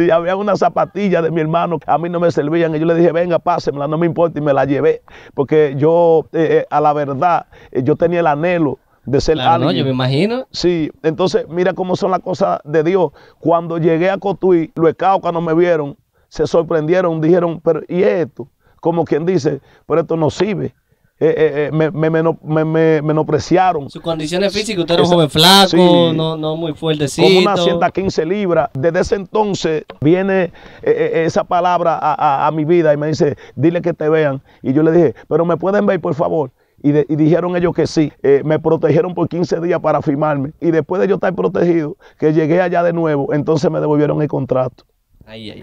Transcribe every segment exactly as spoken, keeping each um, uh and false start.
Y había una zapatilla de mi hermano, a mí no me servían, y yo le dije, venga, pásemela, no me importa, y me la llevé, porque yo, eh, a la verdad, eh, yo tenía el anhelo de ser claro, alguien. No, yo me imagino. Sí, entonces, mira cómo son las cosas de Dios. Cuando llegué a Cotuí, los escaos cuando me vieron, se sorprendieron, dijeron, pero ¿y esto? Como quien dice, pero esto no sirve. Eh, eh, eh, me, me, me, me menospreciaron. Sus condiciones físicas, usted era un joven flaco, sí, no, no muy fuertecito. Como unas ciento quince libras. Desde ese entonces viene eh, esa palabra a, a, a mi vida y me dice, dile que te vean. Y yo le dije, pero ¿me pueden ver, por favor? Y, de, y dijeron ellos que sí. Eh, me protegieron por quince días para firmarme. Y después de yo estar protegido, que llegué allá de nuevo, entonces me devolvieron el contrato. Ay, ay,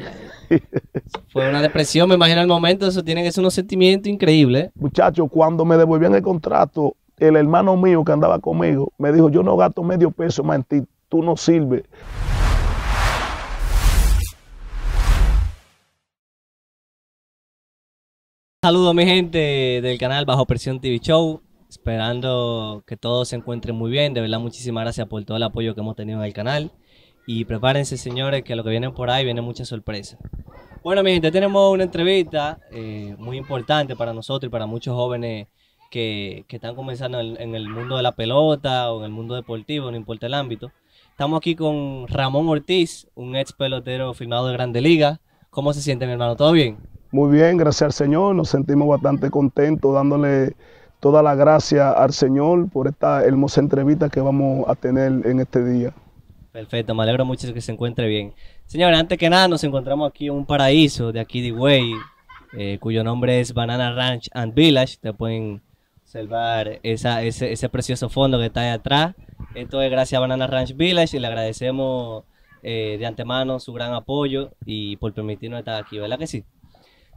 ay. Fue una depresión, me imagino al momento, eso tienen es unos sentimientos increíbles. Muchachos, cuando me devolvían el contrato, el hermano mío que andaba conmigo me dijo, yo no gasto medio peso más en ti, tú no sirves. Saludos mi gente del canal Bajo Presión T V Show, esperando que todos se encuentren muy bien, de verdad muchísimas gracias por todo el apoyo que hemos tenido en el canal. Y prepárense, señores, que lo que vienen por ahí viene mucha sorpresa. Bueno, mi gente, tenemos una entrevista eh, muy importante para nosotros y para muchos jóvenes que, que están comenzando en, en el mundo de la pelota o en el mundo deportivo, no importa el ámbito. Estamos aquí con Ramón Ortiz, un ex pelotero firmado de Grandes Ligas. ¿Cómo se siente, mi hermano? ¿Todo bien? Muy bien, gracias al Señor. Nos sentimos bastante contentos, dándole toda la gracia al Señor por esta hermosa entrevista que vamos a tener en este día. Perfecto, me alegro mucho que se encuentre bien. Señores, antes que nada nos encontramos aquí en un paraíso de aquí de Higüey, eh, cuyo nombre es Banana Ranch and Village. Ustedes pueden observar esa, ese, ese precioso fondo que está ahí atrás. Esto es gracias a Banana Ranch Village y le agradecemos eh, de antemano su gran apoyo y por permitirnos estar aquí, ¿verdad que sí?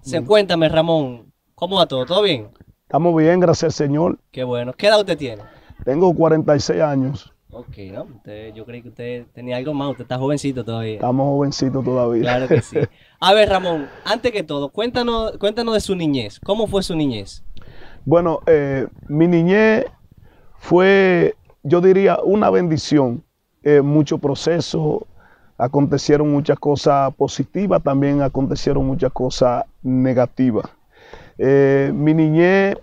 Se mm. Cuéntame, Ramón, ¿cómo va todo? ¿Todo bien? Estamos bien, gracias al Señor. Qué bueno. ¿Qué edad usted tiene? Tengo cuarenta y seis años. Ok, ¿no? Usted, yo creí que usted tenía algo más, usted está jovencito todavía. Estamos jovencitos todavía. Claro que sí. A ver, Ramón, antes que todo, cuéntanos, cuéntanos de su niñez. ¿Cómo fue su niñez? Bueno, eh, mi niñez fue, yo diría, una bendición. Eh, muchos procesos, acontecieron muchas cosas positivas, también acontecieron muchas cosas negativas. Eh, mi niñez,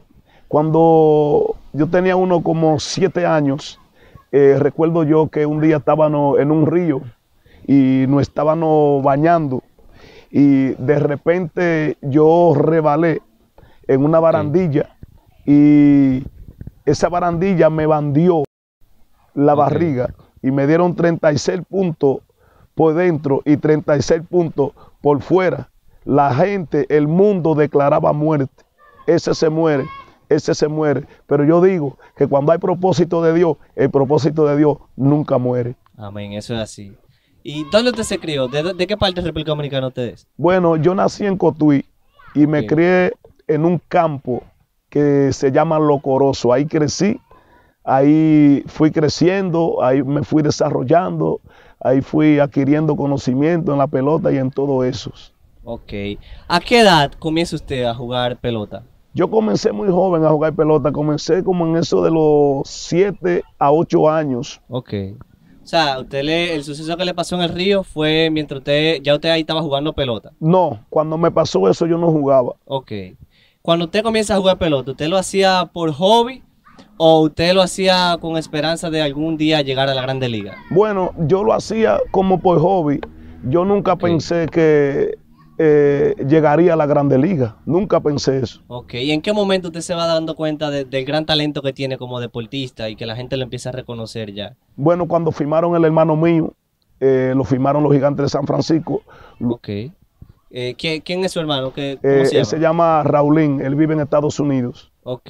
cuando yo tenía uno como siete años, Eh, recuerdo yo que un día estábamos en un río y nos estábamos bañando y de repente yo rebalé en una barandilla y esa barandilla me bandió la barriga y me dieron treinta y seis puntos por dentro y treinta y seis puntos por fuera. La gente, el mundo declaraba muerte, ese se muere. Ese se muere, pero yo digo que cuando hay propósito de Dios, el propósito de Dios nunca muere. Amén, eso es así. ¿Y dónde usted se crió? ¿De, de qué parte de República Dominicana usted es? Bueno, yo nací en Cotuí y me Bien. crié en un campo que se llama Locoroso. Ahí crecí, ahí fui creciendo, ahí me fui desarrollando, ahí fui adquiriendo conocimiento en la pelota y en todo eso. Ok. ¿A qué edad comienza usted a jugar pelota? Yo comencé muy joven a jugar pelota, comencé como en eso de los siete a ocho años. Ok. O sea, usted le, el suceso que le pasó en el río fue mientras usted, ya usted ahí estaba jugando pelota. No, cuando me pasó eso yo no jugaba. Ok. Cuando usted comienza a jugar pelota, ¿usted lo hacía por hobby o usted lo hacía con esperanza de algún día llegar a la Grande Liga? Bueno, yo lo hacía como por hobby. Yo nunca okay. pensé que... Eh, llegaría a la Grande Liga. Nunca pensé eso. Ok, ¿y en qué momento usted se va dando cuenta de, del gran talento que tiene como deportista y que la gente lo empieza a reconocer ya? Bueno, cuando firmaron el hermano mío, eh, lo firmaron los Gigantes de San Francisco. Ok. Eh, ¿quién, ¿Quién es su hermano? ¿Qué, cómo eh, se llama? Él se llama Raulín, él vive en Estados Unidos. Ok,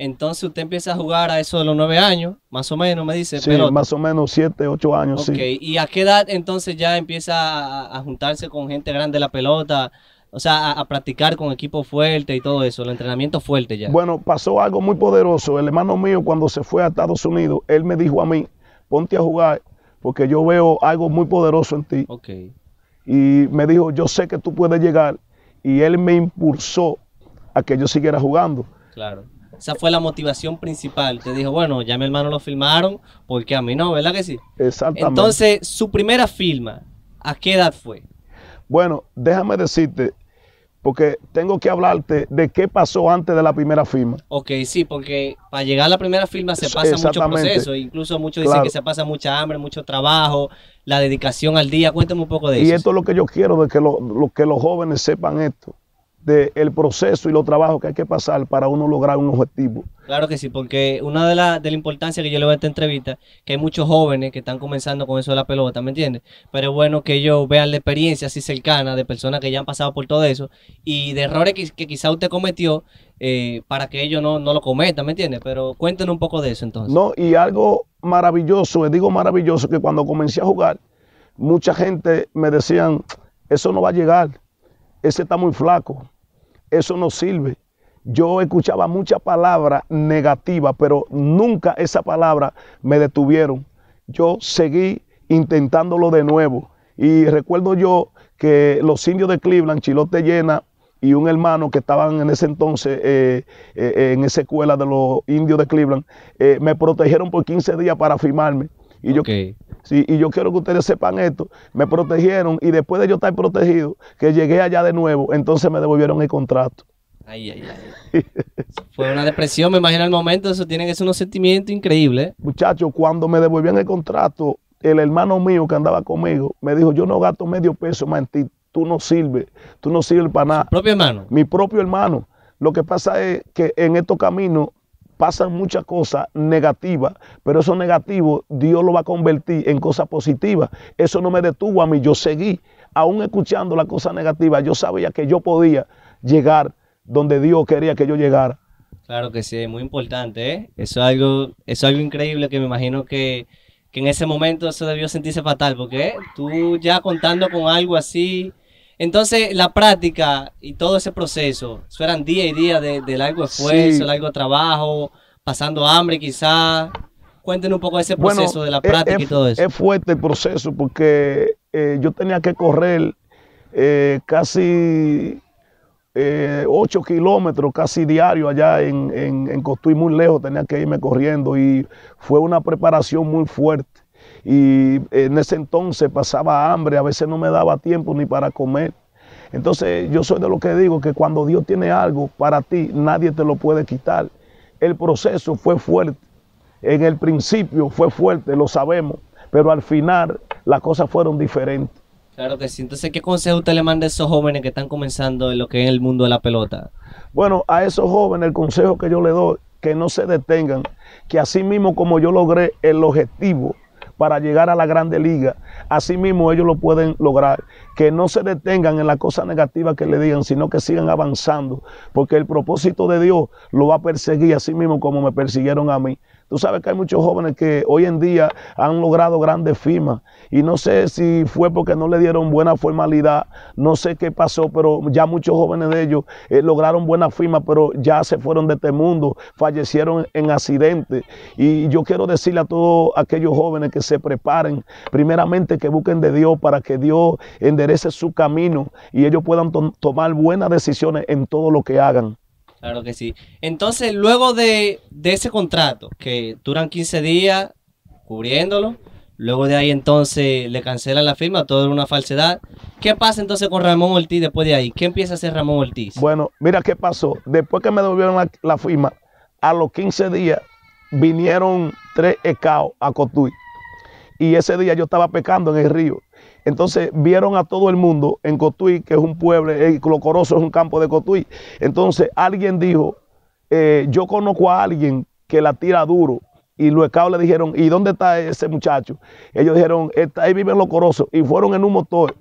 entonces usted empieza a jugar a eso de los nueve años, más o menos, me dice. Sí, pelota. Más o menos siete, ocho años, okay. Sí. ¿Y a qué edad entonces ya empieza a, a juntarse con gente grande de la pelota? O sea, a, a practicar con equipo fuerte y todo eso, el entrenamiento fuerte ya. Bueno, pasó algo muy poderoso. El hermano mío cuando se fue a Estados Unidos, él me dijo a mí, ponte a jugar porque yo veo algo muy poderoso en ti. Ok. Y me dijo, yo sé que tú puedes llegar. Y él me impulsó a que yo siguiera jugando. Claro. Esa fue la motivación principal. Te dijo, bueno, ya mi hermano lo filmaron, porque a mí no, ¿verdad que sí? Exactamente. Entonces, su primera firma, ¿a qué edad fue? Bueno, déjame decirte, porque tengo que hablarte de qué pasó antes de la primera firma. Ok, sí, porque para llegar a la primera firma se pasa mucho proceso. Incluso muchos dicen, claro, que se pasa mucha hambre, mucho trabajo, la dedicación al día. Cuéntame un poco de y eso. Y esto es lo que yo quiero, de que, lo, lo, que los jóvenes sepan esto, del de proceso y los trabajos que hay que pasar para uno lograr un objetivo. Claro que sí, porque una de las de la importancia que yo le veo a esta entrevista, que hay muchos jóvenes que están comenzando con eso de la pelota, ¿me entiendes? Pero es bueno que ellos vean la experiencia así cercana de personas que ya han pasado por todo eso y de errores que, que quizá usted cometió, eh, para que ellos no, no lo cometan, ¿me entiendes? Pero cuéntenos un poco de eso entonces. No, y algo maravilloso, les digo maravilloso, que cuando comencé a jugar, mucha gente me decían, eso no va a llegar, ese está muy flaco, eso no sirve. Yo escuchaba muchas palabras negativas, pero nunca esa palabra me detuvieron. Yo seguí intentándolo de nuevo. Y recuerdo yo que los indios de Cleveland, Chilote Llena y un hermano que estaban en ese entonces eh, eh, en esa escuela de los indios de Cleveland, eh, me protegieron por quince días para firmarme. Y yo, okay. sí, y yo quiero que ustedes sepan esto, me protegieron y después de yo estar protegido, que llegué allá de nuevo, entonces me devolvieron el contrato. Ay, ay, ay. Fue una depresión, me imagino al momento, eso tiene que ser un sentimiento increíble. Muchachos, cuando me devolvían el contrato, el hermano mío que andaba conmigo me dijo, yo no gasto medio peso más en ti, tú no sirves, tú no sirves para nada. ¿Su propio hermano? Mi propio hermano. Lo que pasa es que en estos caminos pasan muchas cosas negativas, pero eso negativo Dios lo va a convertir en cosas positivas. Eso no me detuvo a mí, yo seguí. Aún escuchando las cosas negativas, yo sabía que yo podía llegar donde Dios quería que yo llegara. Claro que sí, muy importante, ¿eh? Eso es algo, eso es algo increíble que me imagino que, que en ese momento eso debió sentirse fatal, porque ¿eh? tú ya contando con algo así... Entonces, la práctica y todo ese proceso, eso eran día y día de, de largo esfuerzo, sí. largo trabajo, pasando hambre quizás. Cuéntenos un poco de ese proceso, bueno, de la práctica es, y todo eso. Es fuerte el proceso porque eh, yo tenía que correr eh, casi eh, ocho kilómetros casi diario allá en, en, en Cotuí, muy lejos, tenía que irme corriendo y fue una preparación muy fuerte. Y en ese entonces pasaba hambre, a veces no me daba tiempo ni para comer. Entonces yo soy de lo que digo, que cuando Dios tiene algo para ti, nadie te lo puede quitar. El proceso fue fuerte, en el principio fue fuerte, lo sabemos, pero al final las cosas fueron diferentes. Claro que sí. Entonces, ¿qué consejo usted le manda a esos jóvenes que están comenzando en lo que es el mundo de la pelota? Bueno, a esos jóvenes el consejo que yo le doy, que no se detengan, que así mismo como yo logré el objetivo para llegar a la Grande Liga, así mismo ellos lo pueden lograr, que no se detengan en las cosas negativas que le digan, sino que sigan avanzando, porque el propósito de Dios lo va a perseguir así mismo como me persiguieron a mí. Tú sabes que hay muchos jóvenes que hoy en día han logrado grandes firmas, y no sé si fue porque no le dieron buena formalidad, no sé qué pasó, pero ya muchos jóvenes de ellos eh, lograron buena firma, pero ya se fueron de este mundo, fallecieron en accidentes. Y yo quiero decirle a todos aquellos jóvenes que se preparen, primeramente que busquen de Dios para que Dios enderece su camino y ellos puedan to- tomar buenas decisiones en todo lo que hagan. Claro que sí. Entonces, luego de, de ese contrato, que duran quince días cubriéndolo, luego de ahí entonces le cancelan la firma, todo era una falsedad. ¿Qué pasa entonces con Ramón Ortiz después de ahí? ¿Qué empieza a hacer Ramón Ortiz? Bueno, mira qué pasó. Después que me devolvieron la, la firma, a los quince días vinieron tres ecaos a Cotuí. Y ese día yo estaba pescando en el río. Entonces vieron a todo el mundo en Cotuí, que es un pueblo, el Locoroso es un campo de Cotuí. Entonces alguien dijo, eh, yo conozco a alguien que la tira duro. Y los ecaos le dijeron, ¿y dónde está ese muchacho? Ellos dijeron, ahí vive en Locoroso. Y fueron en un motor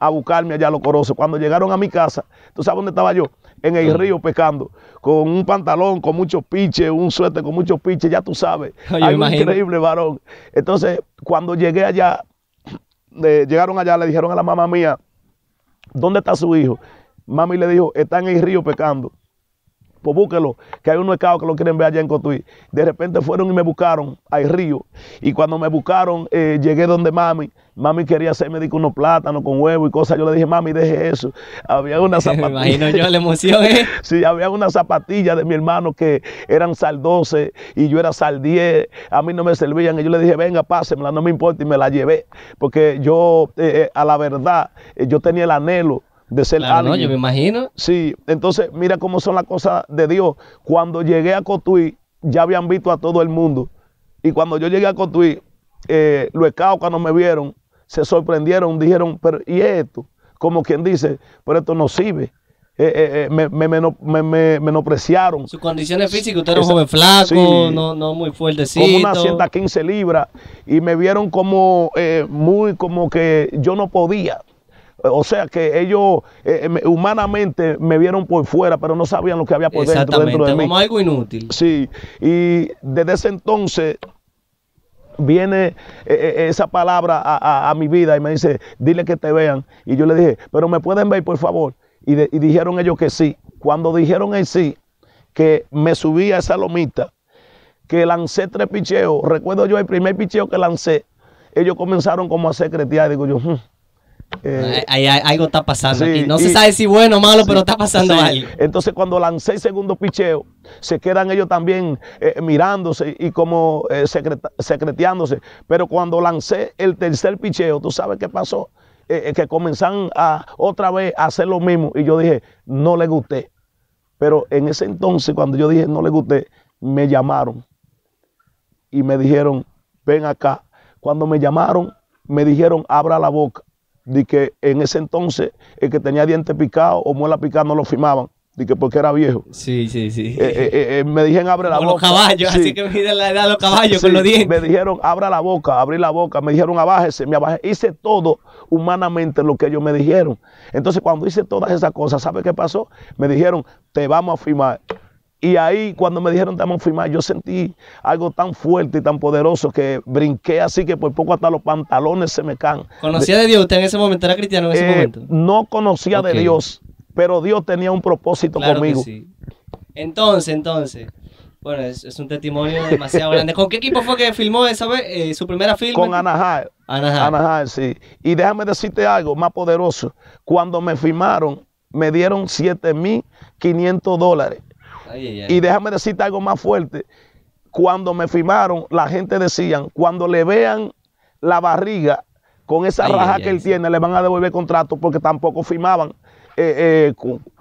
a buscarme allá a Locoroso. Cuando llegaron a mi casa, ¿tú sabes dónde estaba yo? En el río pescando, con un pantalón, con muchos piches, un suéter con muchos piches, ya tú sabes. Oye, algo increíble, varón. Entonces, cuando llegué allá, eh, llegaron allá, le dijeron a la mamá mía, ¿dónde está su hijo? Mami le dijo, está en el río pescando. pues búsquelo, que hay unos escados que lo quieren ver allá en Cotuí. De repente fueron y me buscaron al río, y cuando me buscaron, eh, llegué donde mami, mami quería hacerme digo, unos plátanos con huevo y cosas. Yo le dije, mami, deje eso. Había una zapatilla. Me imagino yo la emoción, ¿eh? Sí, había una zapatilla de mi hermano que eran sal doce y yo era sal diez, a mí no me servían, y yo le dije, venga, pásemela, no me importa, y me la llevé, porque yo, eh, a la verdad, eh, yo tenía el anhelo de ser claro, alguien. No, yo me imagino. Sí, entonces mira cómo son las cosas de Dios. Cuando llegué a Cotuí, ya habían visto a todo el mundo. Y cuando yo llegué a Cotuí, eh, los escados cuando me vieron, se sorprendieron, dijeron, pero ¿y esto? Como quien dice, pero esto no sirve. Eh, eh, me, me, me, me menospreciaron. Sus condiciones físicas, usted era un joven flaco, sí, no, no muy fuertecito. Como unas ciento quince libras. Y me vieron como eh, muy como que yo no podía. O sea que ellos eh, humanamente me vieron por fuera, pero no sabían lo que había por dentro, dentro de mí. Como algo inútil. Sí, y desde ese entonces viene eh, esa palabra a, a, a mi vida y me dice, dile que te vean. Y yo le dije, pero ¿me pueden ver, por favor? Y, de, y dijeron ellos que sí. Cuando dijeron el sí, que me subí a esa lomita, que lancé tres picheos. Recuerdo yo el primer picheo que lancé, ellos comenzaron como a secretear. Digo yo, hmm. Eh, hay, hay, algo está pasando sí, aquí. No y, se sabe si bueno o malo, sí, pero está pasando sí. algo. Entonces cuando lancé el segundo picheo, se quedan ellos también eh, mirándose y como eh, secreteándose. Pero cuando lancé el tercer picheo, ¿tú sabes qué pasó? Eh, eh, que comenzaron a, otra vez a hacer lo mismo. Y yo dije, no le gusté. Pero en ese entonces, cuando yo dije no le gusté, me llamaron y me dijeron, ven acá. Cuando me llamaron, me dijeron, abra la boca. De que en ese entonces el que tenía dientes picados o muela picada no lo firmaban, de que porque era viejo. Sí, sí, sí. Eh, eh, eh, me dijeron abre la como boca. Los caballos, sí. Así que miden la edad de los caballos sí, con los dientes. Me dijeron abra la boca, abrí la boca, me dijeron abájese, me abajé. Hice todo humanamente lo que ellos me dijeron. Entonces cuando hice todas esas cosas, ¿sabe qué pasó? Me dijeron te vamos a firmar. Y ahí cuando me dijeron te vamos a firmar, yo sentí algo tan fuerte y tan poderoso que brinqué así que por poco hasta los pantalones se me caen. ¿Conocía de, de Dios? ¿Usted en ese momento era cristiano en ese eh, momento? No conocía okay. de Dios, pero Dios tenía un propósito claro conmigo. Que sí. Entonces, entonces, bueno, es, es un testimonio demasiado grande. ¿Con qué equipo fue que filmó esa vez, eh, su primera filma? Con Anaheim. Anaheim. Anaheim, sí. Y déjame decirte algo más poderoso. Cuando me firmaron, me dieron siete mil quinientos dólares. Y déjame decirte algo más fuerte. Cuando me firmaron, la gente decían, cuando le vean la barriga con esa ay, raja ay, que él ay, tiene, sí. le van a devolver contrato porque tampoco firmaban. Eh, eh,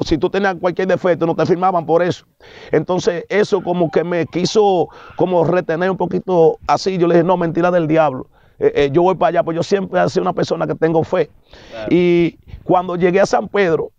si tú tenías cualquier defecto, no te firmaban por eso. Entonces eso como que me quiso como retener un poquito así. Yo le dije, no, mentira del diablo. Eh, eh, yo voy para allá, pues yo siempre he sido una persona que tengo fe. Claro. Y cuando llegué a San Pedro,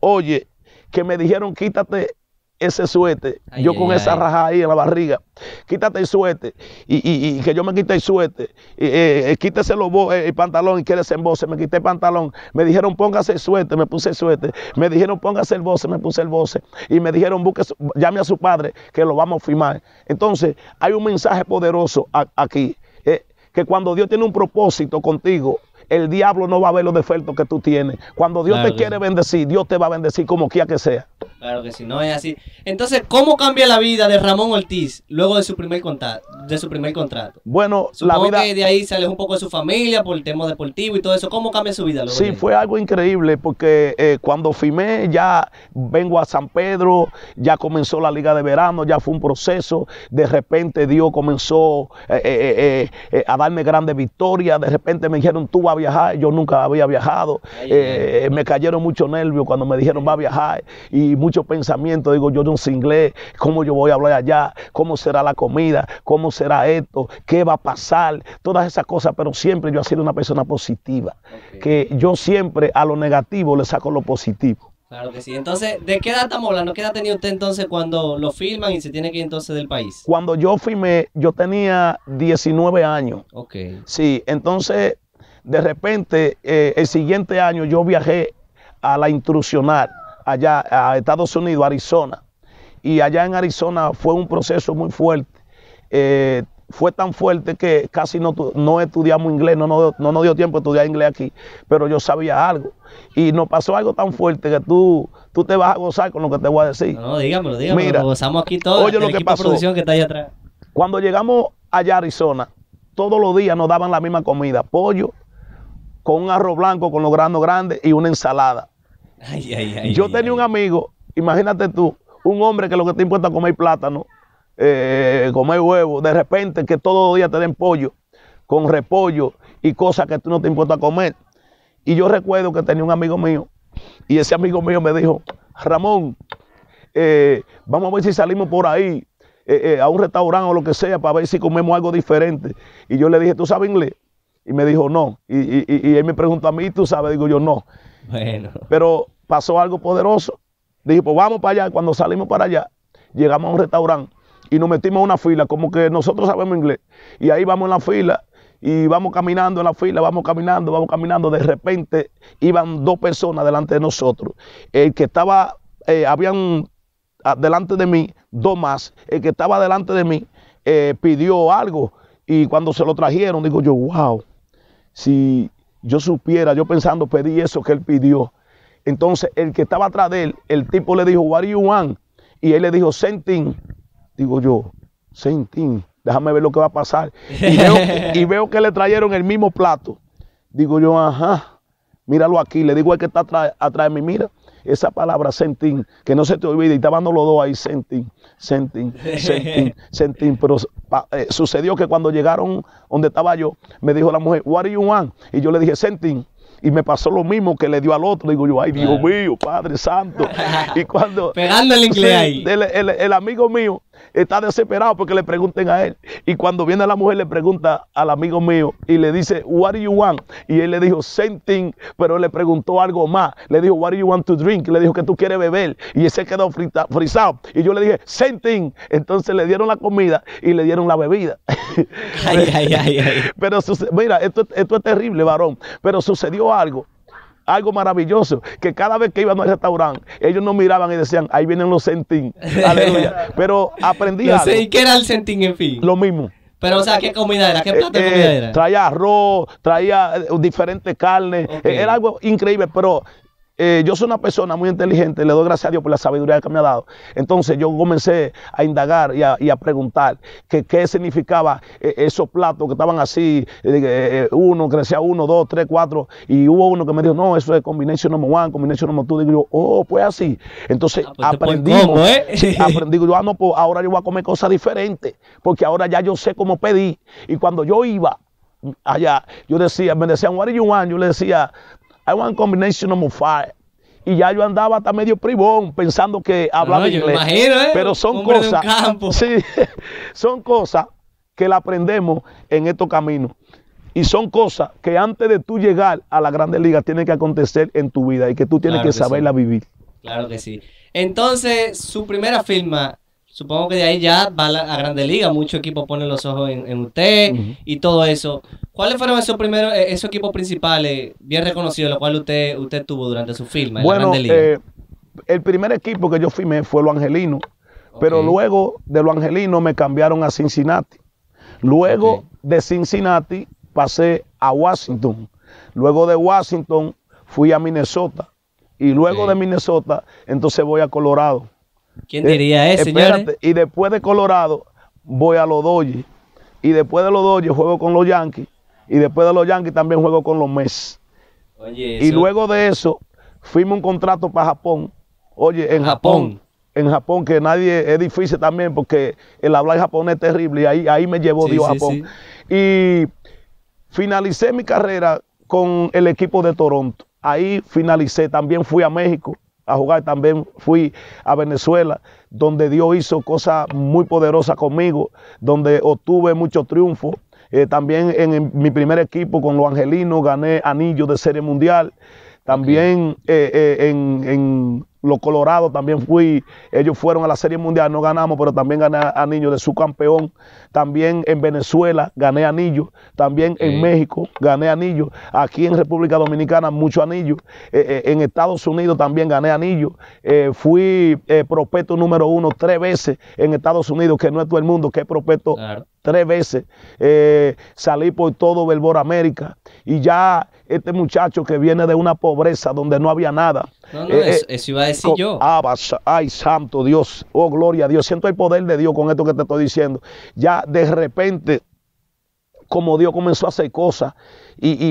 oye, que me dijeron, quítate ese suéter, ay, yo ay, con ay. esa raja ahí en la barriga, quítate el suéter y, y, y que yo me quite el suéter y, eh, eh, quítese los eh, el pantalón y que les embose, me quité el pantalón, me dijeron póngase el suéter, me puse el suéter, me dijeron póngase el voce, me puse el voce y me dijeron busque, su, llame a su padre que lo vamos a firmar. Entonces hay un mensaje poderoso a, aquí, eh, que cuando Dios tiene un propósito contigo, el diablo no va a ver los defectos que tú tienes. Cuando Dios claro te quiere sí. bendecir, Dios te va a bendecir como quiera que sea. Claro que sí, no es así. Entonces, ¿cómo cambia la vida de Ramón Ortiz luego de su primer contrato? De su primer contrato? Bueno, supongo la vida... que de ahí sale un poco de su familia por el tema deportivo y todo eso. ¿Cómo cambia su vida luego? Sí, fue algo increíble porque eh, cuando firmé ya vengo a San Pedro, ya comenzó la Liga de Verano, ya fue un proceso. De repente Dios comenzó eh, eh, eh, eh, a darme grandes victorias. De repente me dijeron, tú vas a viajar, yo nunca había viajado, ay, eh, ay. me cayeron muchos nervios cuando me dijeron va a viajar y muchos pensamientos, digo yo no sé inglés, cómo yo voy a hablar allá, cómo será la comida, cómo será esto, qué va a pasar, todas esas cosas, pero siempre yo he sido una persona positiva, okay. que yo siempre a lo negativo le saco lo positivo. Claro que sí. Entonces, ¿de qué edad estamos hablando? ¿Qué edad tenía usted entonces cuando lo firman y se tiene que ir entonces del país? Cuando yo firmé, yo tenía diecinueve años. Ok. Sí, entonces... De repente, eh, el siguiente año yo viajé a la intrusional, allá a Estados Unidos, Arizona. Y allá en Arizona fue un proceso muy fuerte. Eh, fue tan fuerte que casi no, no estudiamos inglés, no nos no, no dio tiempo de estudiar inglés aquí, pero yo sabía algo. Y nos pasó algo tan fuerte que tú, tú te vas a gozar con lo que te voy a decir. No, dígamelo, dígamelo, mira, lo gozamos aquí todos, oye, lo que pasó, producción que está ahí atrás. Cuando llegamos allá a Arizona, todos los días nos daban la misma comida, pollo con un arroz blanco con los granos grandes y una ensalada. Ay, ay, ay, yo ay, tenía ay. un amigo, imagínate tú, un hombre que lo que te importa es comer plátano, eh, comer huevo, de repente que todos los días te den pollo, con repollo y cosas que tú no te importa comer. Y yo recuerdo que tenía un amigo mío, y ese amigo mío me dijo, Ramón, eh, vamos a ver si salimos por ahí, eh, eh, a un restaurante o lo que sea, para ver si comemos algo diferente. Y yo le dije, ¿tú sabes inglés? Y me dijo, no. Y, y, y él me preguntó a mí, ¿tú sabes? Digo yo, no. Bueno. Pero pasó algo poderoso. Dije, pues vamos para allá. Cuando salimos para allá, llegamos a un restaurante y nos metimos a una fila, como que nosotros sabemos inglés. Y ahí vamos en la fila y vamos caminando en la fila, vamos caminando, vamos caminando. De repente iban dos personas delante de nosotros. El que estaba, eh, habían delante de mí, dos más. El que estaba delante de mí eh, pidió algo y cuando se lo trajeron, digo yo, wow. Si yo supiera, yo pensando, pedí eso que él pidió. Entonces, el que estaba atrás de él, el tipo le dijo, what do you want? Y él le dijo, sentín. Digo yo, sentín, déjame ver lo que va a pasar. Y veo, y veo que le trajeron el mismo plato. Digo yo, ajá, míralo aquí. Le digo al que está atrás, atrás de mí, mira, esa palabra sentín, que no se te olvide. Y estaban los dos ahí, sentín, sentín, sentín, sentín. Pero eh, sucedió que cuando llegaron donde estaba yo, me dijo la mujer, what do you want? Y yo le dije, sentín. Y me pasó lo mismo que le dio al otro. Digo yo, ay, Dios mío, Padre Santo. Y cuando... pegando el inglés ahí. El, el, el amigo mío está desesperado porque le pregunten a él. Y cuando viene la mujer, le pregunta al amigo mío y le dice, what do you want? Y él le dijo, same thing, pero le preguntó algo más. Le dijo, what do you want to drink? Le dijo, ¿qué tú quieres beber? Y ese quedó frita, frisado. Y yo le dije, same thing. Entonces le dieron la comida y le dieron la bebida. Ay, ay, ay, ay. Pero mira, esto, esto es terrible, varón. Pero sucedió algo. Algo maravilloso, que cada vez que iban al restaurante, ellos nos miraban y decían, ahí vienen los sentín. Aleluya. Pero aprendí no sé, algo. ¿Y qué era el sentín, en fin? Lo mismo. Pero, o sea, ¿qué comida era? ¿Qué plato eh, de comida era? Traía arroz, traía diferentes carnes. Okay. Era algo increíble, pero eh, yo soy una persona muy inteligente. Le doy gracias a Dios por la sabiduría que me ha dado. Entonces, yo comencé a indagar y a, y a preguntar que, qué significaba eh, esos platos que estaban así. Eh, eh, uno, crecía uno, dos, tres, cuatro. Y hubo uno que me dijo, no, eso es combination number one, combination number two. Digo yo, oh, pues así. Entonces, ah, pues aprendimos. Cómo, ¿eh? aprendí, digo yo, ah, no, pues ahora yo voy a comer cosas diferentes. Porque ahora ya yo sé cómo pedir. Y cuando yo iba allá, yo decía, me decían, what do you want? Yo le decía, I want combination number five. Y ya yo andaba hasta medio privón pensando que hablaba no, no, inglés. Yo imagino, ¿eh? Pero son cosas, sí, son cosas que la aprendemos en estos caminos. Y son cosas que antes de tú llegar a la Grandes Ligas tienen que acontecer en tu vida y que tú tienes claro que, que saberla sí. vivir. Claro que sí. Entonces, su primera firma, supongo que de ahí ya va a Grandes Ligas. Muchos equipos ponen los ojos en, en usted uh -huh. y todo eso. ¿Cuáles fueron esos primeros, esos equipos principales bien reconocidos, los cuales usted, usted tuvo durante su firma en bueno, la Grande Liga? Eh, el primer equipo que yo firmé fue Los Angelinos, okay. pero luego de Los Angelinos me cambiaron a Cincinnati. Luego okay. de Cincinnati pasé a Washington. Luego de Washington fui a Minnesota. Y luego okay. de Minnesota, entonces voy a Colorado. ¿Quién diría eso, eh, señores? Y después de Colorado voy a los Dodgers. Y después de los Dodgers juego con los Yankees. Y después de los Yankees también juego con los Mets. Oye, eso... Y luego de eso, firmé un contrato para Japón. Oye, en Japón. Japón. En Japón, que nadie es difícil también porque el hablar japonés es terrible. Y ahí, ahí me llevó sí, Dios a sí, Japón. Sí. Y finalicé mi carrera con el equipo de Toronto. Ahí finalicé. También fui a México a jugar. También fui a Venezuela, donde Dios hizo cosas muy poderosas conmigo, donde obtuve muchos triunfos. Eh, también en, en mi primer equipo con los Angelinos gané anillos de Serie Mundial. También okay. eh, eh, en, en los Colorado también fui, ellos fueron a la Serie Mundial, no ganamos, pero también gané anillos de subcampeón. También en Venezuela gané anillos. También okay. en México gané anillos. Aquí en República Dominicana muchos anillos. Eh, eh, en Estados Unidos también gané anillos. Eh, fui eh, prospecto número uno tres veces en Estados Unidos, que no es todo el mundo, que es prospecto. Claro. tres veces, eh, salí por todo Belbor América, y ya este muchacho que viene de una pobreza donde no había nada. No, no, eh, eso, eso iba a decir con, yo. Abas, ay, santo Dios, oh, gloria a Dios, siento el poder de Dios con esto que te estoy diciendo. Ya de repente, como Dios comenzó a hacer cosas, y, y,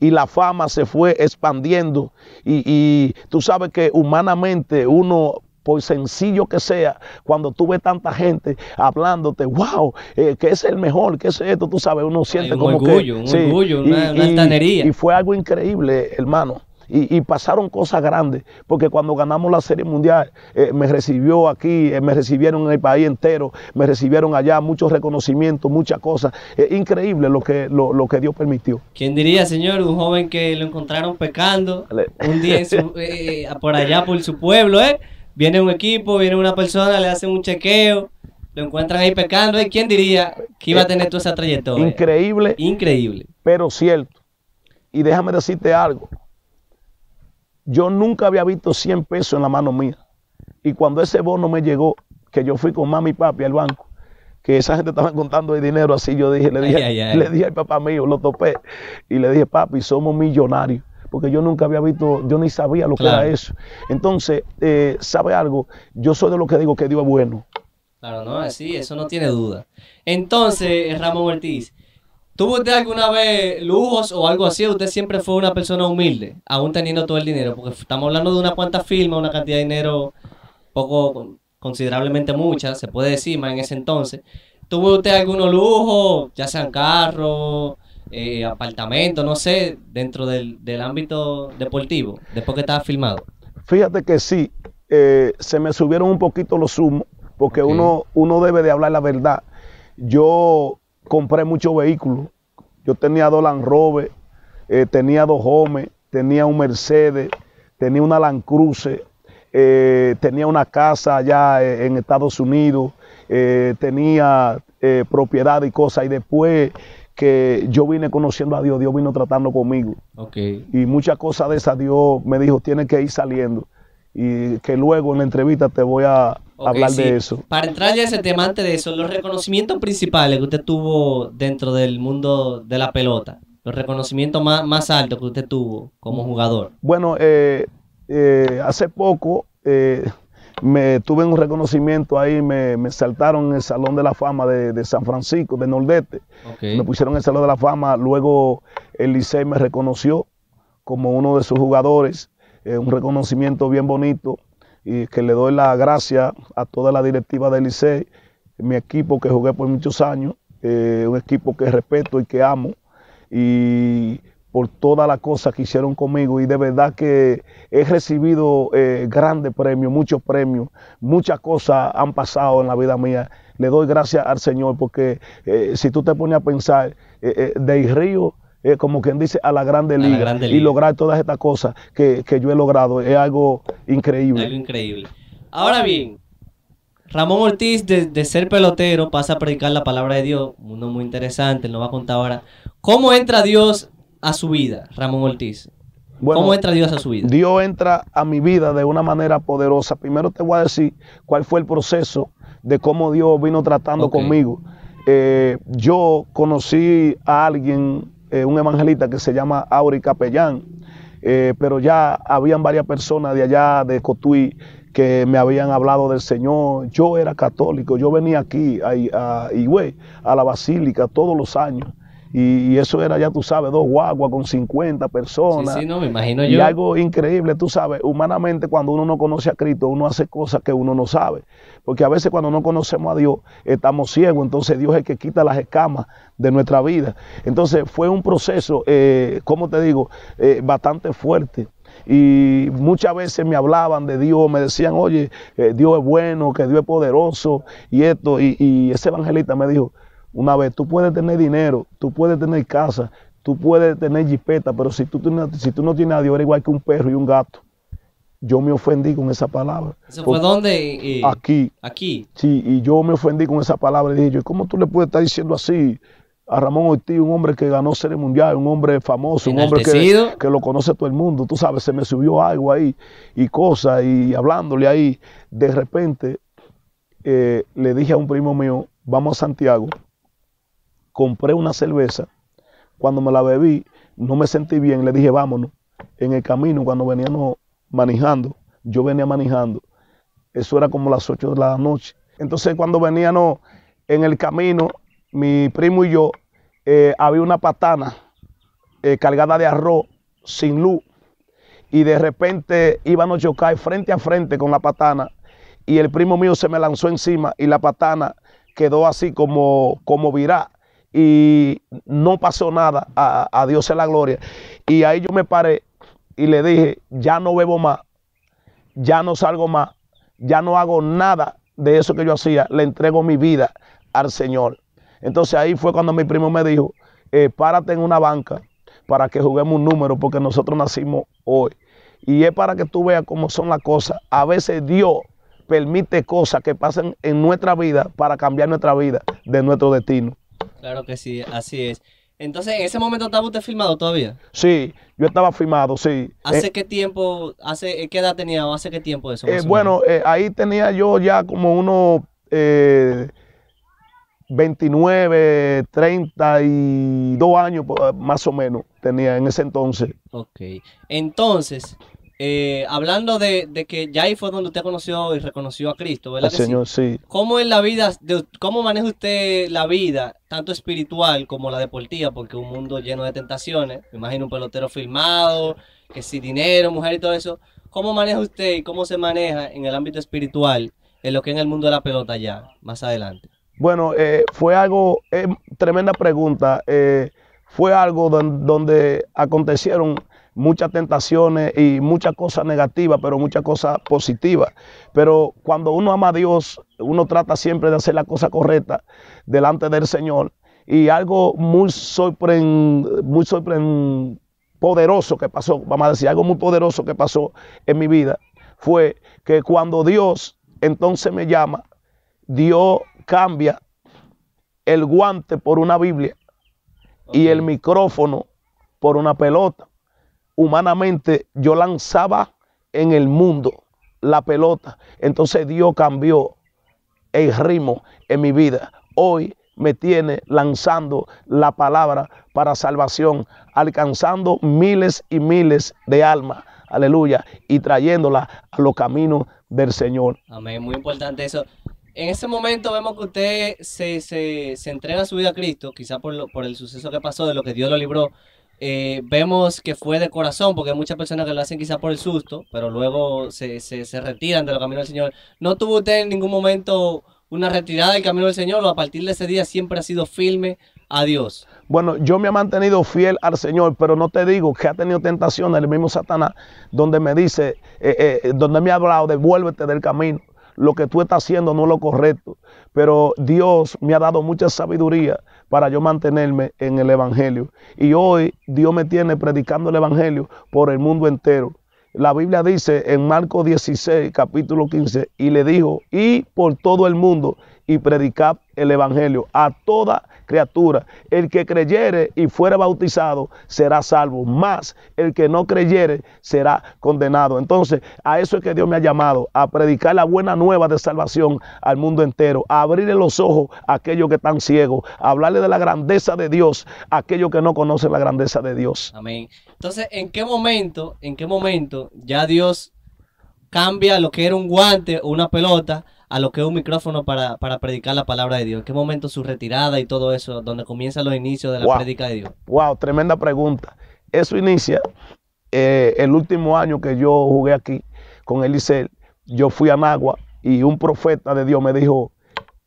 y, y la fama se fue expandiendo, y, y tú sabes que humanamente uno, por sencillo que sea, cuando tú ves tanta gente hablándote, wow, eh, que es el mejor, que es esto, tú sabes, uno siente como que... Un orgullo, un orgullo, una altanería. Y fue algo increíble, hermano. Y, y pasaron cosas grandes, porque cuando ganamos la Serie Mundial, eh, me recibió aquí, eh, me recibieron en el país entero, me recibieron allá, muchos reconocimientos, muchas cosas. Eh, increíble lo que, lo, lo que Dios permitió. ¿Quién diría, señor, un joven que lo encontraron pecando un día en su, eh, por allá, por su pueblo, eh? Viene un equipo, viene una persona, le hacen un chequeo, lo encuentran ahí pecando, y quién diría que iba a tener toda esa trayectoria. Increíble. Increíble. Pero cierto. Y déjame decirte algo. Yo nunca había visto cien pesos en la mano mía. Y cuando ese bono me llegó, que yo fui con mami y papi al banco, que esa gente estaba contando el dinero así, yo dije, le dije, ay, ay, ay. Le dije al papá mío, lo topé, y le dije, papi, somos millonarios. Porque yo nunca había visto, yo ni sabía lo claro. que era eso. Entonces, eh, ¿sabe algo? Yo soy de los que digo que Dios es bueno. Claro, no, sí, eso no tiene duda. Entonces, Ramón Ortiz, ¿tuvo usted alguna vez lujos o algo así? ¿Usted siempre fue una persona humilde, aún teniendo todo el dinero? Porque estamos hablando de una cuanta firma, una cantidad de dinero poco, considerablemente mucha, se puede decir, más en ese entonces. ¿Tuvo usted algunos lujos, ya sean carros, Eh, apartamento, no sé, dentro del, del ámbito deportivo, después que estaba filmado? Fíjate que sí, eh, se me subieron un poquito los humos, porque okay. uno, uno debe de hablar la verdad. Yo compré muchos vehículos, yo tenía dos Land Rover, eh, tenía dos Homes, tenía un Mercedes, tenía una Land Cruiser, eh, tenía una casa allá en Estados Unidos, eh, tenía eh, propiedad y cosas, y después que yo vine conociendo a Dios, Dios vino tratando conmigo. Okay. Y muchas cosas de esas Dios me dijo, tienes que ir saliendo. Y que luego en la entrevista te voy a okay, hablar sí. de eso. Para entrar ya a ese tema, antes de eso, los reconocimientos principales que usted tuvo dentro del mundo de la pelota, los reconocimientos más, más altos que usted tuvo como jugador. Bueno, eh, eh, hace poco eh, me tuve un reconocimiento ahí, me, me saltaron en el Salón de la Fama de, de San Francisco, de Nordeste. Okay. Me pusieron en el Salón de la Fama, luego el Licey me reconoció como uno de sus jugadores, eh, un reconocimiento bien bonito, y que le doy la gracia a toda la directiva del Licey, mi equipo que jugué por muchos años, eh, un equipo que respeto y que amo, y por todas las cosas que hicieron conmigo, y de verdad que he recibido eh, grandes premios, muchos premios, muchas cosas han pasado en la vida mía. Le doy gracias al Señor, porque eh, si tú te pones a pensar, eh, eh, del río, eh, como quien dice, a la Grande Liga, a la Grande Liga, y lograr todas estas cosas que, que yo he logrado, es algo increíble. Algo increíble. Ahora bien, Ramón Ortiz, de, de ser pelotero, pasa a predicar la palabra de Dios, uno muy interesante, nos va a contar ahora cómo entra Dios a su vida, Ramón Ortiz. Bueno, ¿cómo entra Dios a su vida? Dios entra a mi vida de una manera poderosa. Primero te voy a decir cuál fue el proceso de cómo Dios vino tratando okay. conmigo. Eh, yo conocí a alguien, eh, un evangelista que se llama Auri Capellán, eh, pero ya habían varias personas de allá, de Cotuí, que me habían hablado del Señor. Yo era católico, yo venía aquí a, a Higüey, a la Basílica, todos los años. Y eso era, ya tú sabes, dos guaguas con cincuenta personas. Sí, sí, no, me imagino yo. Y algo increíble, tú sabes, humanamente cuando uno no conoce a Cristo, uno hace cosas que uno no sabe. Porque a veces cuando no conocemos a Dios, estamos ciegos. Entonces Dios es el que quita las escamas de nuestra vida. Entonces fue un proceso, eh, como te digo, eh, bastante fuerte. Y muchas veces me hablaban de Dios, me decían, oye, eh, Dios es bueno, que Dios es poderoso, y esto. Y, y ese evangelista me dijo, una vez, tú puedes tener dinero, tú puedes tener casa, tú puedes tener jipeta, pero si tú, si tú no tienes a Dios, eres igual que un perro y un gato. Yo me ofendí con esa palabra. ¿Eso fue dónde? Eh, aquí. Aquí. Sí, y yo me ofendí con esa palabra. Y dije yo, ¿cómo tú le puedes estar diciendo así a Ramón Ortiz, un hombre que ganó Serie Mundial, un hombre famoso, un hombre que, que lo conoce todo el mundo? Tú sabes, se me subió algo ahí y cosas, y hablándole ahí. De repente, eh, le dije a un primo mío, vamos a Santiago, compré una cerveza. Cuando me la bebí, no me sentí bien, le dije vámonos. En el camino, cuando veníamos manejando, yo venía manejando, eso era como las ocho de la noche. Entonces cuando veníamos en el camino, mi primo y yo, eh, había una patana eh, cargada de arroz sin luz, y de repente íbamos a chocar frente a frente con la patana, y el primo mío se me lanzó encima y la patana quedó así como, como virá, y no pasó nada, a, a Dios sea la gloria. Y ahí yo me paré y le dije, ya no bebo más, ya no salgo más, ya no hago nada de eso que yo hacía, le entrego mi vida al Señor. Entonces ahí fue cuando mi primo me dijo, eh, párate en una banca para que juguemos un número, porque nosotros nacimos hoy. Y es para que tú veas cómo son las cosas. A veces Dios permite cosas que pasen en nuestra vida para cambiar nuestra vida, de nuestro destino. Claro que sí, así es. Entonces, ¿en ese momento estaba usted filmado todavía? Sí, yo estaba filmado, sí. ¿Hace eh, qué tiempo, hace qué edad tenía o hace qué tiempo eso? Eh, bueno, eh, ahí tenía yo ya como unos eh, veintinueve, treinta y dos años más o menos tenía en ese entonces. Ok, entonces, eh, hablando de, de que ya ahí fue donde usted conoció y reconoció a Cristo, ¿verdad? Al que Señor, sí. sí. ¿Cómo es la vida, de, cómo maneja usted la vida, tanto espiritual como la deportiva? Porque un mundo lleno de tentaciones, me imagino un pelotero filmado, que si dinero, mujer y todo eso. ¿Cómo maneja usted y cómo se maneja en el ámbito espiritual, en lo que es en el mundo de la pelota ya, más adelante? Bueno, eh, fue algo, eh, tremenda pregunta, eh, fue algo don, donde acontecieron muchas tentaciones y muchas cosas negativas, pero muchas cosas positivas. Pero cuando uno ama a Dios, uno trata siempre de hacer la cosa correcta delante del Señor. Y algo muy sorprendente, muy sorprendente, poderoso que pasó, vamos a decir, algo muy poderoso que pasó en mi vida, fue que cuando Dios entonces me llama, Dios cambia el guante por una Biblia, okay, y el micrófono por una pelota. Humanamente yo lanzaba en el mundo la pelota. Entonces Dios cambió el ritmo en mi vida. Hoy me tiene lanzando la palabra para salvación, alcanzando miles y miles de almas. Aleluya. Y trayéndola a los caminos del Señor. Amén. Muy importante eso. En ese momento vemos que usted se, se, se entrega su vida a Cristo, quizá por, lo, por el suceso que pasó, de lo que Dios lo libró. Eh, vemos que fue de corazón, porque hay muchas personas que lo hacen quizá por el susto, pero luego se, se, se retiran de los caminos del Señor. ¿No tuvo usted en ningún momento una retirada del camino del Señor, o a partir de ese día siempre ha sido firme a Dios? Bueno, yo me he mantenido fiel al Señor, pero no te digo que ha tenido tentación el mismo Satanás, donde me dice, eh, eh, donde me ha hablado, devuélvete del camino. Lo que tú estás haciendo no es lo correcto, pero Dios me ha dado mucha sabiduría para yo mantenerme en el Evangelio. Y hoy Dios me tiene predicando el Evangelio por el mundo entero. La Biblia dice en Marcos dieciséis, capítulo quince, y le dijo, y por todo el mundo y predicad el Evangelio a toda criatura. El que creyere y fuere bautizado será salvo, mas el que no creyere será condenado. Entonces, a eso es que Dios me ha llamado, a predicar la buena nueva de salvación al mundo entero, a abrirle los ojos a aquellos que están ciegos, a hablarle de la grandeza de Dios a aquellos que no conocen la grandeza de Dios. Amén. Entonces, ¿en qué momento, en qué momento ya Dios cambia lo que era un guante o una pelota a lo que es un micrófono para, para predicar la palabra de Dios? ¿En qué momento su retirada y todo eso, donde comienzan los inicios de la wow. prédica de Dios? Wow, tremenda pregunta. Eso inicia eh, el último año que yo jugué aquí con el Licey. Yo fui a Nagua y un profeta de Dios me dijo,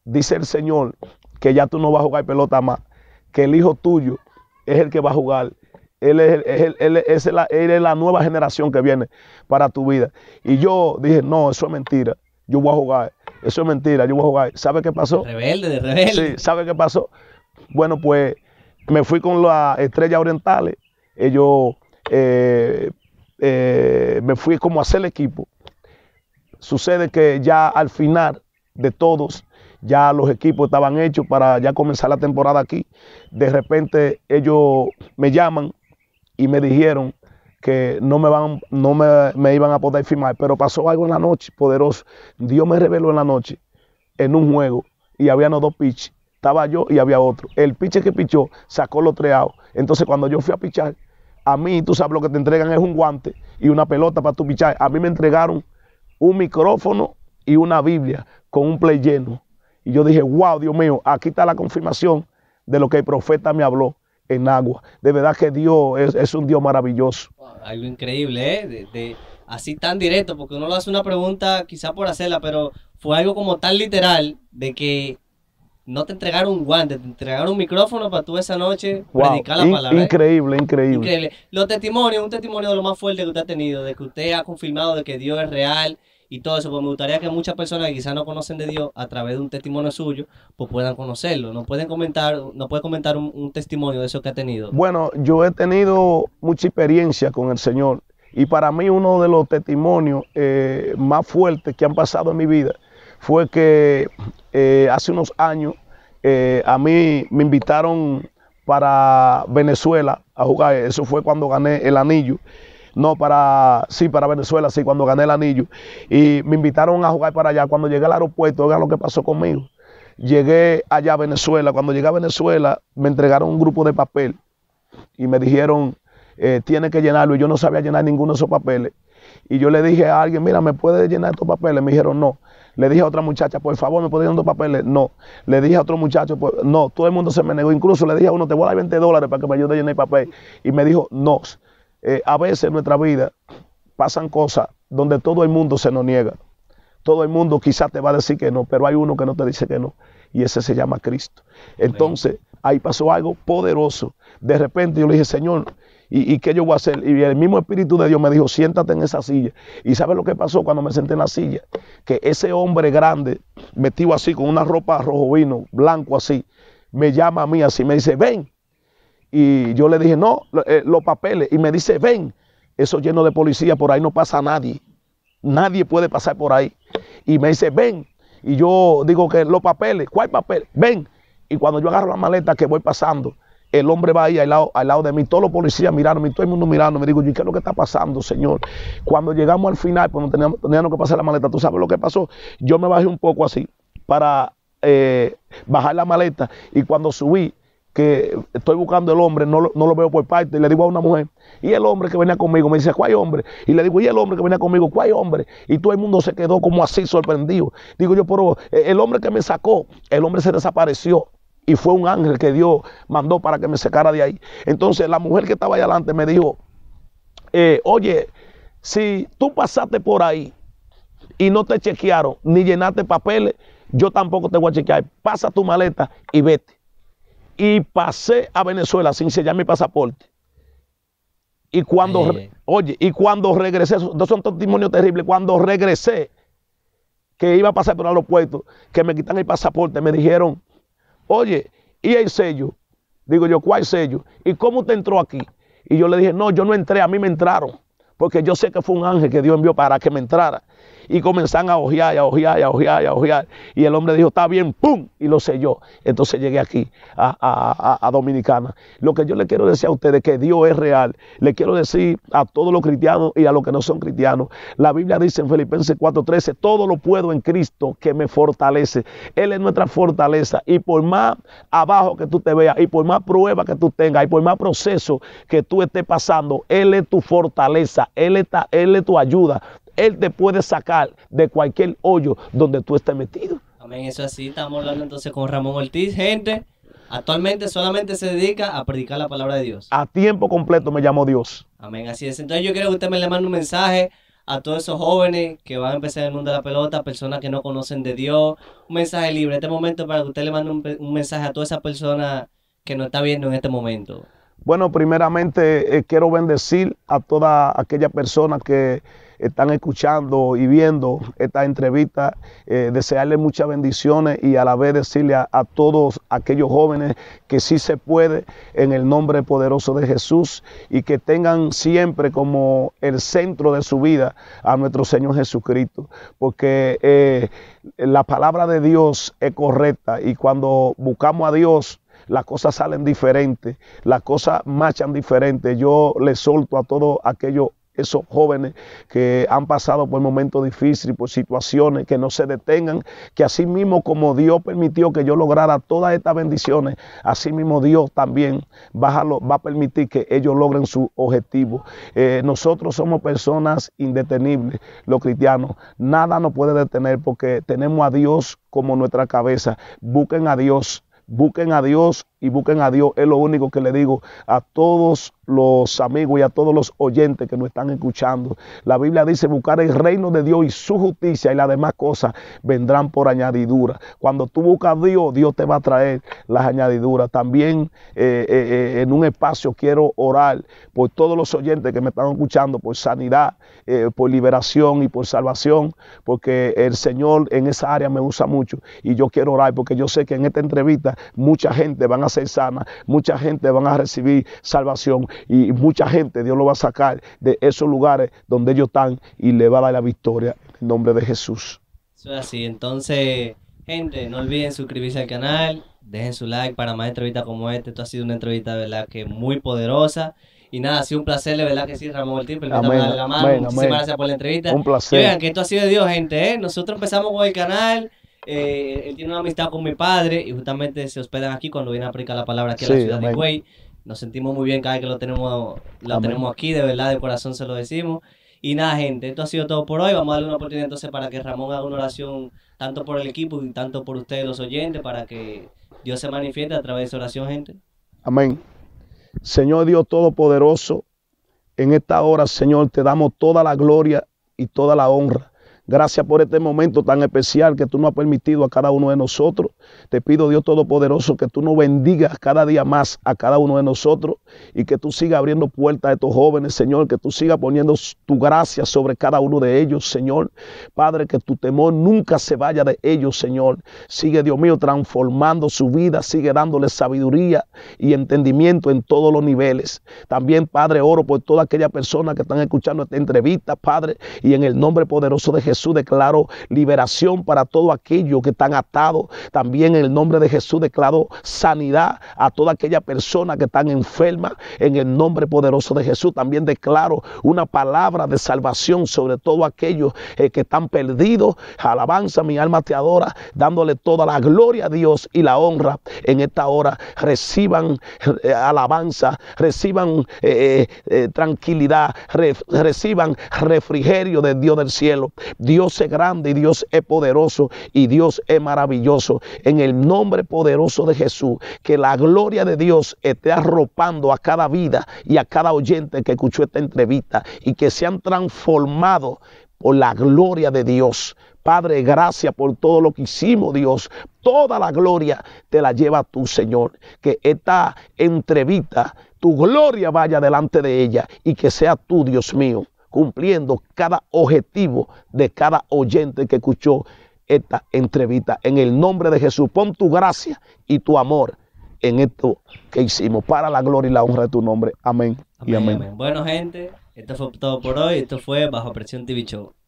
dice el Señor que ya tú no vas a jugar pelota más, que el hijo tuyo es el que va a jugar. Él es, él, él, él, es la, él es la nueva generación que viene para tu vida. Y yo dije, no, eso es mentira. Yo voy a jugar. Eso es mentira, yo voy a jugar. ¿Sabe qué pasó? Rebelde, de rebelde. Sí, ¿sabe qué pasó? Bueno, pues me fui con las Estrellas Orientales. Ellos, eh, eh, me fui como a hacer el equipo. Sucede que ya al final de todos, ya los equipos estaban hechos para ya comenzar la temporada aquí. De repente ellos me llaman y me dijeron que no, me, van, no me, me iban a poder firmar, pero pasó algo en la noche poderoso. Dios me reveló en la noche, en un juego, y habían dos pitches, estaba yo y había otro. El pitcher que pichó sacó los tres outs. Entonces cuando yo fui a pichar, a mí, tú sabes, lo que te entregan es un guante y una pelota para tu pichar. A mí me entregaron un micrófono y una Biblia con un play lleno. Y yo dije, wow, Dios mío, aquí está la confirmación de lo que el profeta me habló en Nagua. De verdad que Dios es, es un Dios maravilloso. Wow, algo increíble, ¿eh? De, de, así tan directo, porque uno le hace una pregunta quizá por hacerla, pero fue algo como tan literal de que no te entregaron un guante, te entregaron un micrófono para tú esa noche wow, predicar la in, palabra. Increíble, ¿eh? increíble, increíble. Los testimonios, un testimonio de lo más fuerte que usted ha tenido, de que usted ha confirmado de que Dios es real y todo eso, pues me gustaría que muchas personas que quizás no conocen de Dios, a través de un testimonio suyo, pues puedan conocerlo. ¿Nos pueden comentar, nos puede comentar un, un testimonio de eso que ha tenido? Bueno, yo he tenido mucha experiencia con el Señor y para mí uno de los testimonios eh, más fuertes que han pasado en mi vida fue que eh, hace unos años eh, a mí me invitaron para Venezuela a jugar. Eso fue cuando gané el anillo. No, para, sí, para Venezuela, sí, cuando gané el anillo. Y me invitaron a jugar para allá. Cuando llegué al aeropuerto, oigan lo que pasó conmigo. Llegué allá a Venezuela. Cuando llegué a Venezuela, me entregaron un grupo de papel. Y me dijeron, eh, tiene que llenarlo. Y yo no sabía llenar ninguno de esos papeles. Y yo le dije a alguien, mira, ¿me puede llenar estos papeles? Me dijeron, no. Le dije a otra muchacha, por favor, ¿me puede llenar estos papeles? No. Le dije a otro muchacho, por... no. Todo el mundo se me negó. Incluso le dije a uno, te voy a dar veinte dólares para que me ayude a llenar el papel. Y me dijo, no. Eh, a veces en nuestra vida pasan cosas donde todo el mundo se nos niega. Todo el mundo quizás te va a decir que no, pero hay uno que no te dice que no. Y ese se llama Cristo. Entonces, ahí pasó algo poderoso. De repente yo le dije, Señor, ¿y, ¿y qué yo voy a hacer? Y el mismo Espíritu de Dios me dijo, siéntate en esa silla. ¿Y sabes lo que pasó cuando me senté en la silla? Que ese hombre grande, metido así, con una ropa rojo vino, blanco así, me llama a mí así, me dice, ven. Y yo le dije, no, eh, los papeles. Y me dice, ven, eso lleno de policía, por ahí no pasa nadie. Nadie puede pasar por ahí. Y me dice, ven. Y yo digo que los papeles, ¿cuál papel? Ven. Y cuando yo agarro la maleta que voy pasando, el hombre va ahí al lado, al lado de mí. Todos los policías miraron, todo el mundo mirando. Me digo, ¿y qué es lo que está pasando, Señor? Cuando llegamos al final, pues no teníamos, teníamos que pasar la maleta. ¿Tú sabes lo que pasó? Yo me bajé un poco así para eh, bajar la maleta. Y cuando subí, que estoy buscando el hombre, no lo, no lo veo por parte, y le digo a una mujer, y el hombre que venía conmigo, me dice, ¿cuál hombre? Y le digo, y el hombre que venía conmigo, ¿cuál hombre? Y todo el mundo se quedó como así, sorprendido. Digo yo, pero el hombre que me sacó, el hombre se desapareció, y fue un ángel que Dios mandó para que me sacara de ahí. Entonces la mujer que estaba allá adelante me dijo, eh, oye, si tú pasaste por ahí, y no te chequearon, ni llenaste papeles, yo tampoco te voy a chequear, pasa tu maleta y vete. Y pasé a Venezuela sin sellar mi pasaporte. Y cuando, ay, ay, ay. oye, y cuando regresé, no son testimonios terribles, cuando regresé, que iba a pasar por el aeropuerto, que me quitan el pasaporte, me dijeron, oye, ¿y el sello? Digo yo, ¿cuál sello? ¿Y cómo usted entró aquí? Y yo le dije, no, yo no entré, a mí me entraron, porque yo sé que fue un ángel que Dios envió para que me entrara. Y comenzaron a ojear, a ojear, a ojear, a ojear. Y el hombre dijo, está bien, ¡pum! Y lo selló. Entonces llegué aquí, a, a, a Dominicana. Lo que yo le quiero decir a ustedes es que Dios es real. Le quiero decir a todos los cristianos y a los que no son cristianos. La Biblia dice en Filipenses cuatro trece, todo lo puedo en Cristo que me fortalece. Él es nuestra fortaleza. Y por más abajo que tú te veas, y por más prueba que tú tengas, y por más proceso que tú estés pasando, Él es tu fortaleza, Él, está, él es tu ayuda. Él te puede sacar de cualquier hoyo donde tú estés metido. Amén, eso así. Estamos hablando entonces con Ramón Ortiz. Gente, actualmente solamente se dedica a predicar la palabra de Dios. A tiempo completo me llamó Dios. Amén, así es. Entonces yo quiero que usted me le mande un mensaje a todos esos jóvenes que van a empezar en el mundo de la pelota, personas que no conocen de Dios. Un mensaje libre. Este momento para que usted le mande un, un mensaje a todas esas personas que nos está viendo en este momento. Bueno, primeramente eh, quiero bendecir a todas aquellas personas que están escuchando y viendo esta entrevista, eh, desearles muchas bendiciones y a la vez decirle a, a todos aquellos jóvenes que sí se puede en el nombre poderoso de Jesús y que tengan siempre como el centro de su vida a nuestro Señor Jesucristo, porque eh, la palabra de Dios es correcta y cuando buscamos a Dios, las cosas salen diferentes, las cosas marchan diferentes. Yo les solto a todos aquellos esos jóvenes que han pasado por momentos difíciles, por situaciones, que no se detengan, que así mismo como Dios permitió que yo lograra todas estas bendiciones, así mismo Dios también va a, va a permitir que ellos logren su objetivo. Eh, nosotros somos personas indetenibles, los cristianos, nada nos puede detener porque tenemos a Dios como nuestra cabeza. Busquen a Dios. Busquen a Dios y busquen a Dios. Es lo único que le digo a todos los amigos y a todos los oyentes que nos están escuchando. La Biblia dice buscar el reino de Dios y su justicia y las demás cosas vendrán por añadidura. Cuando tú buscas a Dios, Dios te va a traer las añadiduras. También eh, eh, en un espacio quiero orar por todos los oyentes que me están escuchando, por sanidad, eh, por liberación y por salvación, porque el Señor en esa área me usa mucho y yo quiero orar porque yo sé que en esta entrevista mucha gente van a ser sana, mucha gente van a recibir salvación y mucha gente Dios lo va a sacar de esos lugares donde ellos están y le va a dar la victoria en nombre de Jesús. Eso es así. Entonces, gente, no olviden suscribirse al canal, dejen su like para más entrevistas como esta. Esto ha sido una entrevista, verdad, que muy poderosa. Y nada, ha sido un placer, de verdad que sí, Ramón Ortiz, permítame darle la mano. Amén, muchísimas amén. Gracias por la entrevista. Un placer. Y vean que esto ha sido de Dios, gente, ¿eh? Nosotros empezamos con el canal. Eh, él tiene una amistad con mi padre y justamente se hospedan aquí cuando viene a aplicar la palabra aquí en sí, la ciudad amén. De Higüey. Nos sentimos muy bien cada vez que lo tenemos, lo tenemos aquí, de verdad, de corazón se lo decimos. Y nada, gente, esto ha sido todo por hoy. Vamos a darle una oportunidad entonces para que Ramón haga una oración tanto por el equipo y tanto por ustedes los oyentes, para que Dios se manifieste a través de su oración, gente. Amén. Señor Dios Todopoderoso, en esta hora, Señor, te damos toda la gloria y toda la honra. Gracias por este momento tan especial que tú nos has permitido a cada uno de nosotros. Te pido, Dios Todopoderoso, que tú nos bendigas cada día más a cada uno de nosotros y que tú sigas abriendo puertas a estos jóvenes, Señor, que tú sigas poniendo tu gracia sobre cada uno de ellos, Señor. Padre, que tu temor nunca se vaya de ellos, Señor. Sigue, Dios mío, transformando su vida, sigue dándoles sabiduría y entendimiento en todos los niveles. También, Padre, oro por todas aquellas personas que están escuchando esta entrevista, Padre, y en el nombre poderoso de Jesús. Jesús declaró liberación para todos aquellos que están atados. También en el nombre de Jesús declaró sanidad a toda aquella persona que están enferma. En el nombre poderoso de Jesús también declaro una palabra de salvación sobre todos aquellos eh, que están perdidos. Alabanza, mi alma te adora, dándole toda la gloria a Dios y la honra en esta hora. Reciban eh, alabanza, reciban eh, eh, tranquilidad, re, reciban refrigerio de Dios del cielo. Dios es grande y Dios es poderoso y Dios es maravilloso. En el nombre poderoso de Jesús, que la gloria de Dios esté arropando a cada vida y a cada oyente que escuchó esta entrevista y que sean transformados por la gloria de Dios. Padre, gracias por todo lo que hicimos, Dios. Toda la gloria te la lleva tú, Señor. Que esta entrevista, tu gloria vaya delante de ella y que sea tú, Dios mío, cumpliendo cada objetivo de cada oyente que escuchó esta entrevista. En el nombre de Jesús, pon tu gracia y tu amor en esto que hicimos, para la gloria y la honra de tu nombre. Amén, amén y amén. amén. Bueno, gente, esto fue todo por hoy. Esto fue Bajo Presión T V Show.